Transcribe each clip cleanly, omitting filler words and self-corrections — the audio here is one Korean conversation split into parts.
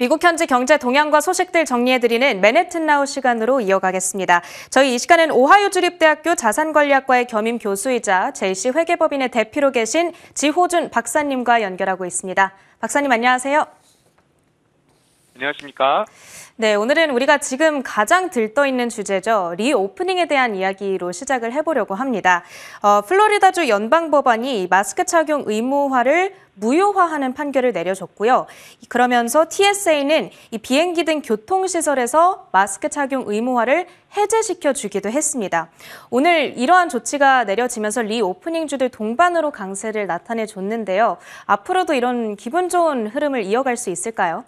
미국 현지 경제 동향과 소식들 정리해드리는 맨해튼나우 시간으로 이어가겠습니다. 저희 이 시간은 오하이오주립대학교 자산관리학과의 겸임 교수이자 젤시 회계법인의 대표로 계신 지호준 박사님과 연결하고 있습니다. 박사님 안녕하세요. 안녕하십니까. 네, 오늘은 우리가 지금 가장 들떠있는 주제죠. 리오프닝에 대한 이야기로 시작을 해보려고 합니다. 플로리다주 연방법원이 마스크 착용 의무화를 무효화하는 판결을 내려줬고요. 그러면서 TSA는 이 비행기 등 교통시설에서 마스크 착용 의무화를 해제시켜주기도 했습니다. 오늘 이러한 조치가 내려지면서 리오프닝주들 동반으로 강세를 나타내줬는데요. 앞으로도 이런 기분 좋은 흐름을 이어갈 수 있을까요?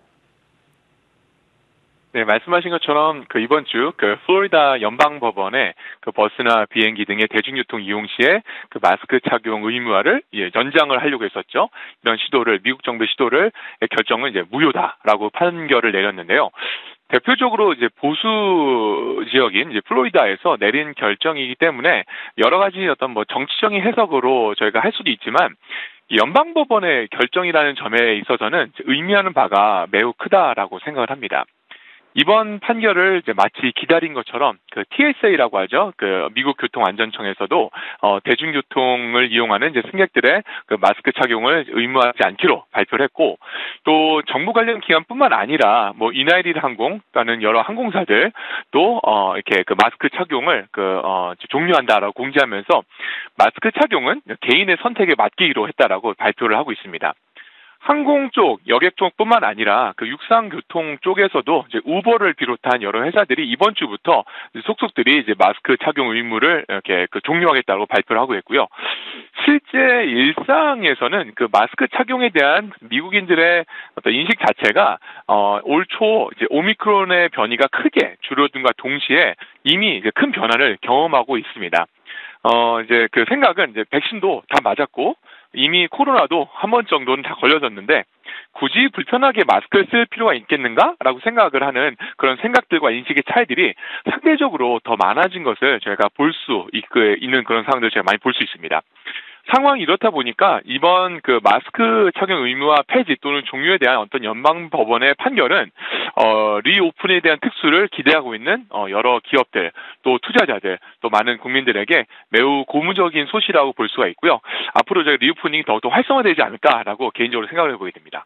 네, 말씀하신 것처럼 이번 주 플로리다 연방 법원에 버스나 비행기 등의 대중교통 이용 시에 마스크 착용 의무화를 연장을 하려고 했었죠. 이런 시도를 미국 정부의 결정은 이제 무효다라고 판결을 내렸는데요. 대표적으로 이제 보수 지역인 이제 플로리다에서 내린 결정이기 때문에 여러 가지 어떤 정치적인 해석으로 저희가 할 수도 있지만 연방법원의 결정이라는 점에 있어서는 의미하는 바가 매우 크다라고 생각을 합니다. 이번 판결을 이제 마치 기다린 것처럼 TSA라고 하죠. 미국 교통안전청에서도 대중교통을 이용하는 이제 승객들의 마스크 착용을 의무화하지 않기로 발표를 했고, 또 정부 관련 기관뿐만 아니라 이나이리드 항공 또는 여러 항공사들 또 이렇게 마스크 착용을 종료한다라고 공지하면서 마스크 착용은 개인의 선택에 맡기기로 했다라고 발표를 하고 있습니다. 항공 쪽, 여객 쪽뿐만 아니라 육상교통 쪽에서도 이제 우버를 비롯한 여러 회사들이 이번 주부터 속속들이 이제 마스크 착용 의무를 이렇게 종료하겠다고 발표를 하고 있고요. 실제 일상에서는 마스크 착용에 대한 미국인들의 어떤 인식 자체가 올 초 이제 오미크론의 변이가 크게 줄어든과 동시에 이미 이제 큰 변화를 경험하고 있습니다. 이제 생각은 이제 백신도 다 맞았고 이미 코로나도 한 번 정도는 다 걸려졌는데 굳이 불편하게 마스크를 쓸 필요가 있겠는가라고 생각을 하는 그런 생각들과 인식의 차이들이 상대적으로 더 많아진 것을 저희가 볼 수 있는 그런 상황들을 제가 많이 볼 수 있습니다. 상황이 이렇다 보니까 이번 마스크 착용 의무화 폐지 또는 종료에 대한 어떤 연방 법원의 판결은 리오픈에 대한 특수를 기대하고 있는 여러 기업들, 또 투자자들, 또 많은 국민들에게 매우 고무적인 소식이라고 볼 수가 있고요. 앞으로 저희 리오프닝이 더욱더 활성화되지 않을까라고 개인적으로 생각을 해보게 됩니다.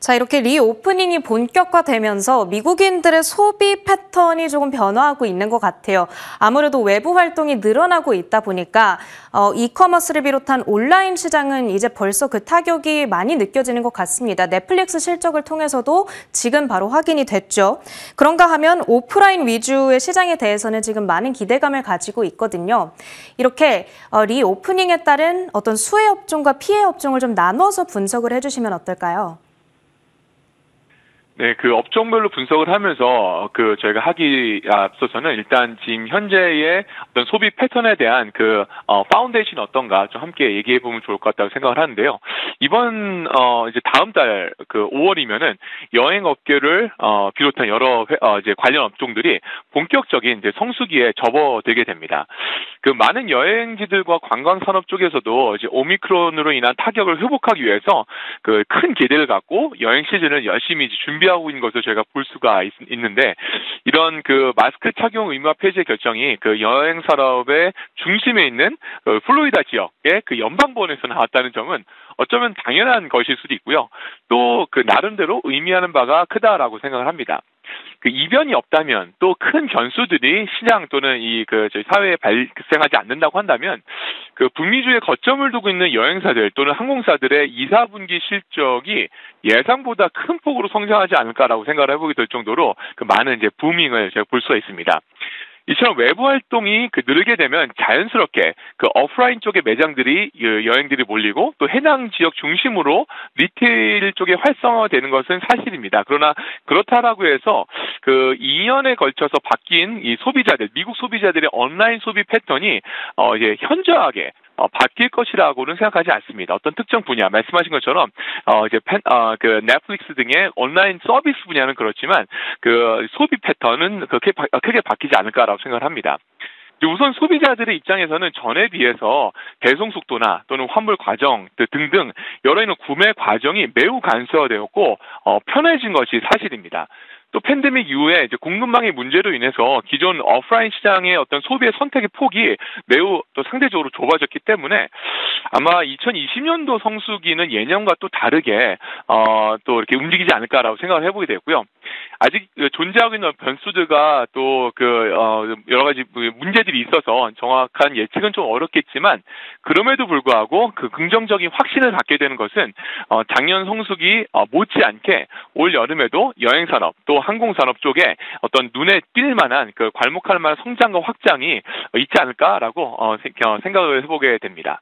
자, 이렇게 리오프닝이 본격화되면서 미국인들의 소비 패턴이 조금 변화하고 있는 것 같아요. 아무래도 외부 활동이 늘어나고 있다 보니까 이커머스를 비롯한 온라인 시장은 이제 벌써 그 타격이 많이 느껴지는 것 같습니다. 넷플릭스 실적을 통해서도 지금 바로 확인이 됐죠. 그런가 하면 오프라인 위주의 시장에 대해서는 지금 많은 기대감을 가지고 있거든요. 이렇게 리오프닝에 따른 어떤 수혜 업종과 피해 업종을 좀 나눠서 분석을 해주시면 어떨까요? 네, 업종별로 분석을 하면서 저희가 하기 앞서서는 일단 지금 현재의 어떤 소비 패턴에 대한 파운데이션 어떤가 좀 함께 얘기해 보면 좋을 것 같다고 생각을 하는데요. 이번 이제 다음 달 5월이면은 여행 업계를 비롯한 여러 이제 관련 업종들이 본격적인 이제 성수기에 접어들게 됩니다. 많은 여행지들과 관광 산업 쪽에서도 이제 오미크론으로 인한 타격을 회복하기 위해서 큰 기대를 갖고 여행 시즌을 열심히 준비 하고 있는 것을 저희가 볼 수가 있는데, 이런 마스크 착용 의무화 폐지의 결정이 여행 산업의 중심에 있는 플로리다 지역의 연방법원에서 나왔다는 점은 어쩌면 당연한 것일 수도 있고요. 또 나름대로 의미하는 바가 크다라고 생각을 합니다. 이변이 없다면, 또 큰 변수들이 시장 또는 저희 사회에 발생하지 않는다고 한다면, 북미주에 거점을 두고 있는 여행사들 또는 항공사들의 2, 4분기 실적이 예상보다 큰 폭으로 성장하지 않을까라고 생각을 해보게 될 정도로 많은 이제 부밍을 제가 볼 수가 있습니다. 이처럼 외부 활동이 늘게 되면 자연스럽게 오프라인 쪽의 매장들이 여행들이 몰리고 또 해당 지역 중심으로 리테일 쪽에 활성화되는 것은 사실입니다. 그러나 그렇다라고 해서 2년에 걸쳐서 바뀐 이 소비자들, 미국 소비자들의 온라인 소비 패턴이 이제 현저하게 바뀔 것이라고는 생각하지 않습니다. 어떤 특정 분야, 말씀하신 것처럼 이제 넷플릭스 등의 온라인 서비스 분야는 그렇지만 소비 패턴은 크게 바뀌지 않을까라고 생각을 합니다. 우선 소비자들의 입장에서는 전에 비해서 배송 속도나 또는 환불 과정 등등 여러 이런 구매 과정이 매우 간소화되었고 편해진 것이 사실입니다. 또 팬데믹 이후에 이제 공급망의 문제로 인해서 기존 오프라인 시장의 어떤 소비의 선택의 폭이 매우 또 상대적으로 좁아졌기 때문에 아마 2020년도 성수기는 예년과 또 다르게 또 이렇게 움직이지 않을까라고 생각을 해보게 되고요. 아직 존재하고 있는 변수들과 또 여러 가지 문제들이 있어서 정확한 예측은 좀 어렵겠지만 그럼에도 불구하고 그 긍정적인 확신을 갖게 되는 것은 작년 성수기 못지않게 올 여름에도 여행 산업 또 항공 산업 쪽에 어떤 눈에 띌 만한 그 괄목할 만한 성장과 확장이 있지 않을까라고 생각을 해보게 됩니다.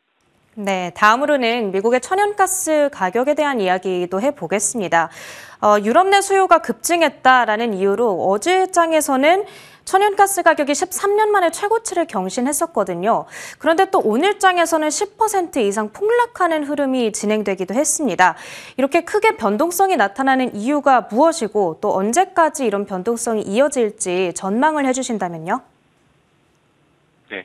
네, 다음으로는 미국의 천연가스 가격에 대한 이야기도 해보겠습니다. 유럽 내 수요가 급증했다라는 이유로 어제장에서는 천연가스 가격이 13년 만에 최고치를 경신했었거든요. 그런데 또 오늘장에서는 10% 이상 폭락하는 흐름이 진행되기도 했습니다. 이렇게 크게 변동성이 나타나는 이유가 무엇이고 또 언제까지 이런 변동성이 이어질지 전망을 해주신다면요? 네.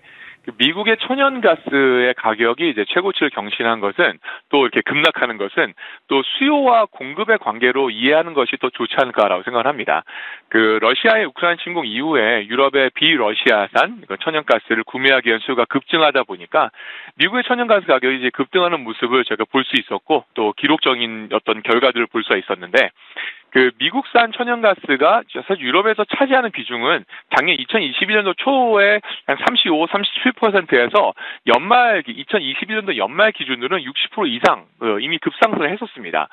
미국의 천연가스의 가격이 이제 최고치를 경신한 것은 또 이렇게 급락하는 것은 또 수요와 공급의 관계로 이해하는 것이 더 좋지 않을까라고 생각을 합니다. 러시아의 우크라이나 침공 이후에 유럽의 비러시아산 천연가스를 구매하기 위한 수요가 급증하다 보니까 미국의 천연가스 가격이 이제 급등하는 모습을 제가 볼 수 있었고 또 기록적인 어떤 결과들을 볼 수가 있었는데 미국산 천연가스가 사실 유럽에서 차지하는 비중은 작년 2021년도 초에 한 35, 37%에서 연말 2021년도 연말 기준으로는 60% 이상 이미 급상승을 했었습니다.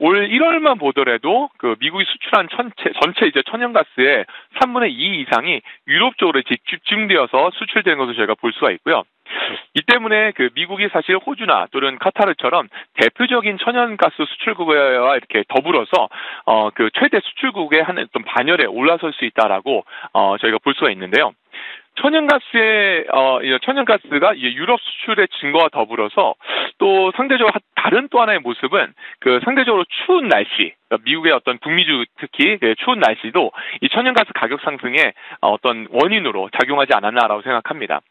올 1월만 보더라도 미국이 수출한 전체 이제 천연가스의 3분의 2 이상이 유럽 쪽으로 이제 집중되어서 수출된 것을 제가 볼 수가 있고요. 이 때문에 미국이 사실 호주나 또는 카타르처럼 대표적인 천연가스 수출국과 이렇게 더불어서 최대 수출국의 한 어떤 반열에 올라설 수 있다라고 저희가 볼 수가 있는데요. 천연가스가 유럽 수출의 증거와 더불어서 또 상대적으로 다른 또 하나의 모습은 상대적으로 추운 날씨, 미국의 어떤 북미주 특히 추운 날씨도 이 천연가스 가격 상승의 어떤 원인으로 작용하지 않았나라고 생각합니다.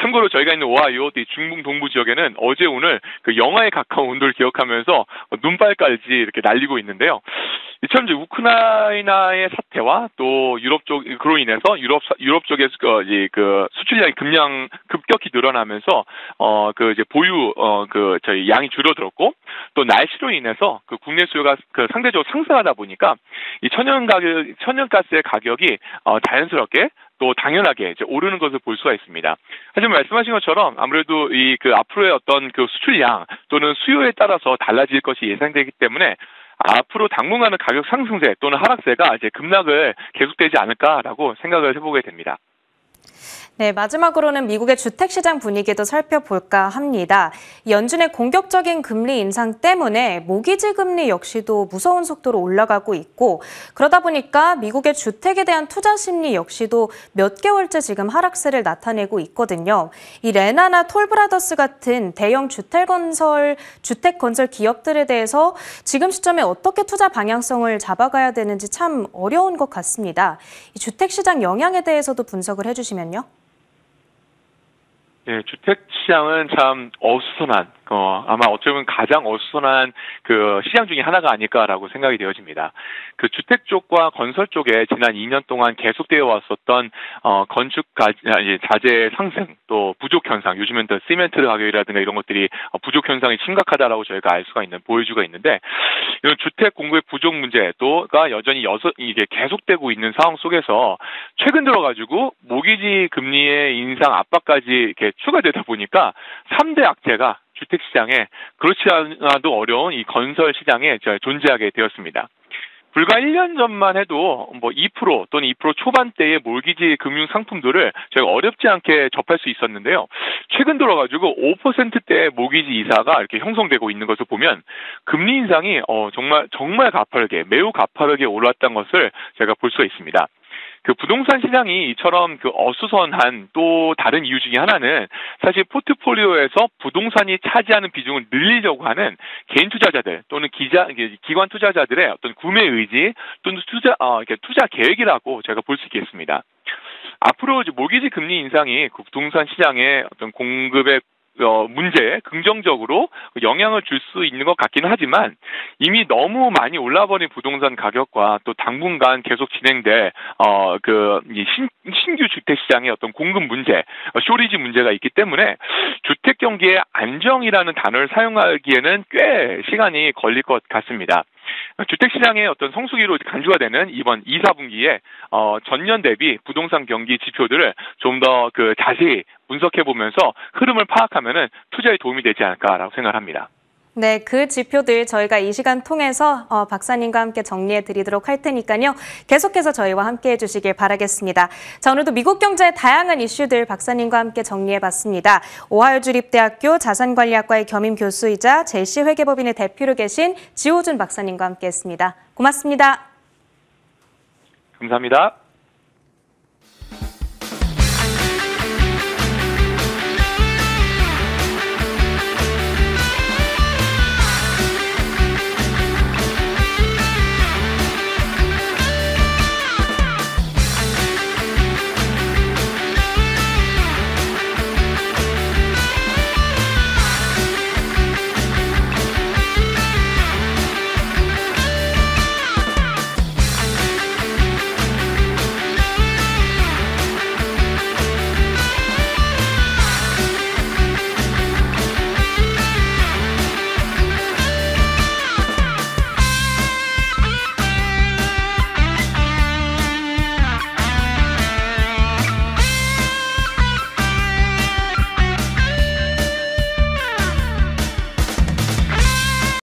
참고로 저희가 있는 오하이오 중부 동부 지역에는 어제 오늘 영하에 가까운 온도를 기록하면서 눈발까지 이렇게 날리고 있는데요. 참 이제 우크라이나의 사태와 또 유럽 쪽 그로 인해서 유럽 쪽의 수출량이 급격히 늘어나면서 이제 저희 양이 줄어들었고 또 날씨로 인해서 국내 수요가 상대적으로 상승하다 보니까 이 천연가스의 가격이 자연스럽게 또 당연하게 이제 오르는 것을 볼 수가 있습니다. 하지만 말씀하신 것처럼 아무래도 앞으로의 어떤 수출량 또는 수요에 따라서 달라질 것이 예상되기 때문에 앞으로 당분간은 가격 상승세 또는 하락세가 이제 급락을 계속되지 않을까라고 생각을 해보게 됩니다. 네, 마지막으로는 미국의 주택시장 분위기도 살펴볼까 합니다. 연준의 공격적인 금리 인상 때문에 모기지 금리 역시도 무서운 속도로 올라가고 있고 그러다 보니까 미국의 주택에 대한 투자 심리 역시도 몇 개월째 지금 하락세를 나타내고 있거든요. 이 레나나 톨브라더스 같은 대형 주택 건설 기업들에 대해서 지금 시점에 어떻게 투자 방향성을 잡아가야 되는지 참 어려운 것 같습니다. 이 주택시장 영향에 대해서도 분석을 해주시면요. 네, 주택 시장은 참 어수선한, 아마 어쩌면 가장 어수선한 시장 중에 하나가 아닐까라고 생각이 되어집니다. 주택 쪽과 건설 쪽에 지난 2년 동안 계속되어 왔었던, 건축 자재 상승, 또 부족 현상, 요즘엔 또 시멘트 가격이라든가 이런 것들이 부족 현상이 심각하다라고 저희가 알 수가 있는, 보여주고 있는데, 이런 주택 공급의 부족 문제가 여전히 이게 계속되고 있는 상황 속에서 최근 들어가지고 모기지 금리의 인상 압박까지 이렇게 추가되다 보니까 3대 악재가 주택 시장에 그렇지 않아도 어려운 이 건설 시장에 존재하게 되었습니다. 불과 1년 전만 해도 2% 또는 2% 초반대의 모기지 금융 상품들을 저희가 어렵지 않게 접할 수 있었는데요. 최근 들어가지고 5%대의 모기지 이사가 이렇게 형성되고 있는 것을 보면 금리 인상이 정말 매우 가파르게 올랐던 것을 제가 볼 수가 있습니다. 부동산 시장이 이처럼 어수선한 또 다른 이유 중에 하나는 사실 포트폴리오에서 부동산이 차지하는 비중을 늘리려고 하는 개인 투자자들 또는 기관 투자자들의 어떤 구매 의지 또는 투자 계획이라고 제가 볼 수 있겠습니다. 앞으로 이제 모기지 금리 인상이 부동산 시장의 어떤 공급의 문제에 긍정적으로 영향을 줄 수 있는 것 같긴 하지만 이미 너무 많이 올라버린 부동산 가격과 또 당분간 계속 진행될 신규 주택 시장의 어떤 공급 문제, 쇼리지 문제가 있기 때문에 주택 경기의 안정이라는 단어를 사용하기에는 꽤 시간이 걸릴 것 같습니다. 주택시장의 어떤 성수기로 간주가 되는 이번 2, 4분기에 전년 대비 부동산 경기 지표들을 좀 더 자세히 분석해보면서 흐름을 파악하면은 투자에 도움이 되지 않을까라고 생각합니다. 네, 그 지표들 저희가 이 시간 통해서 박사님과 함께 정리해드리도록 할 테니까요. 계속해서 저희와 함께해 주시길 바라겠습니다. 자, 오늘도 미국 경제의 다양한 이슈들 박사님과 함께 정리해봤습니다. 오하이오주립대학교 자산관리학과의 겸임 교수이자 제시 회계법인의 대표로 계신 지호준 박사님과 함께했습니다. 고맙습니다. 감사합니다.